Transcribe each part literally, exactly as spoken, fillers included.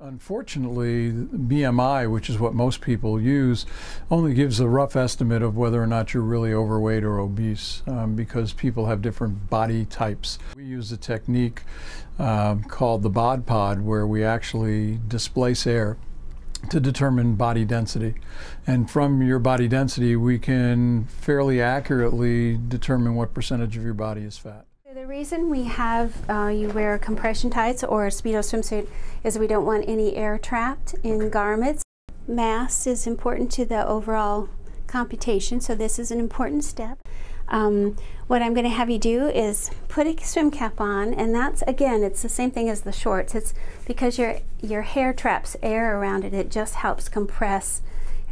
Unfortunately, B M I, which is what most people use, only gives a rough estimate of whether or not you're really overweight or obese, um, because people have different body types. We use a technique um, called the Bod Pod, where we actually displace air to determine body density. And from your body density, we can fairly accurately determine what percentage of your body is fat. The reason we have uh, you wear compression tights or a Speedo swimsuit is we don't want any air trapped in garments. Mass is important to the overall computation, so this is an important step. Um, what I'm going to have you do is put a swim cap on, and that's, again, it's the same thing as the shorts. It's because your, your hair traps air around it, it just helps compress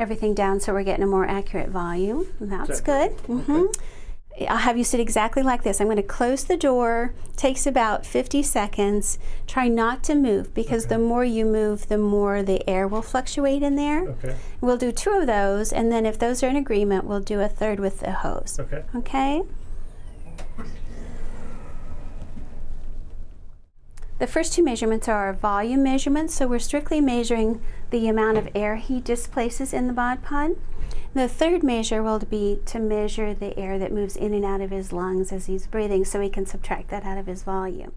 everything down so we're getting a more accurate volume. That's good. Mm-hmm. Okay. I'll have you sit exactly like this. I'm going to close the door. Takes about fifty seconds. Try not to move, because okay. The more you move, the more the air will fluctuate in there. Okay. We'll do two of those, and then if those are in agreement, we'll do a third with the hose. Okay. Okay? The first two measurements are our volume measurements, so we're strictly measuring the amount of air he displaces in the Bod Pod. The third measure will be to measure the air that moves in and out of his lungs as he's breathing, so we can subtract that out of his volume.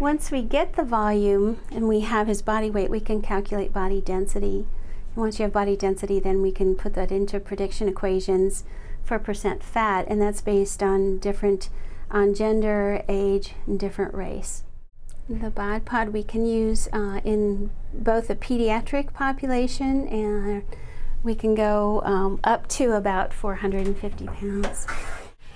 Once we get the volume and we have his body weight, we can calculate body density. And once you have body density, then we can put that into prediction equations for percent fat, and that's based on different, on gender, age, and different race. The Bod Pod we can use uh, in both a pediatric population, and we can go um, up to about four hundred fifty pounds.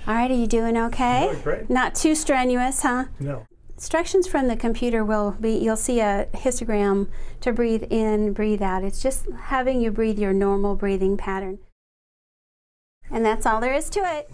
All right, are you doing okay? No, great. Not too strenuous, huh? No. Instructions from the computer will be, you'll see a histogram to breathe in, breathe out. It's just having you breathe your normal breathing pattern. And that's all there is to it.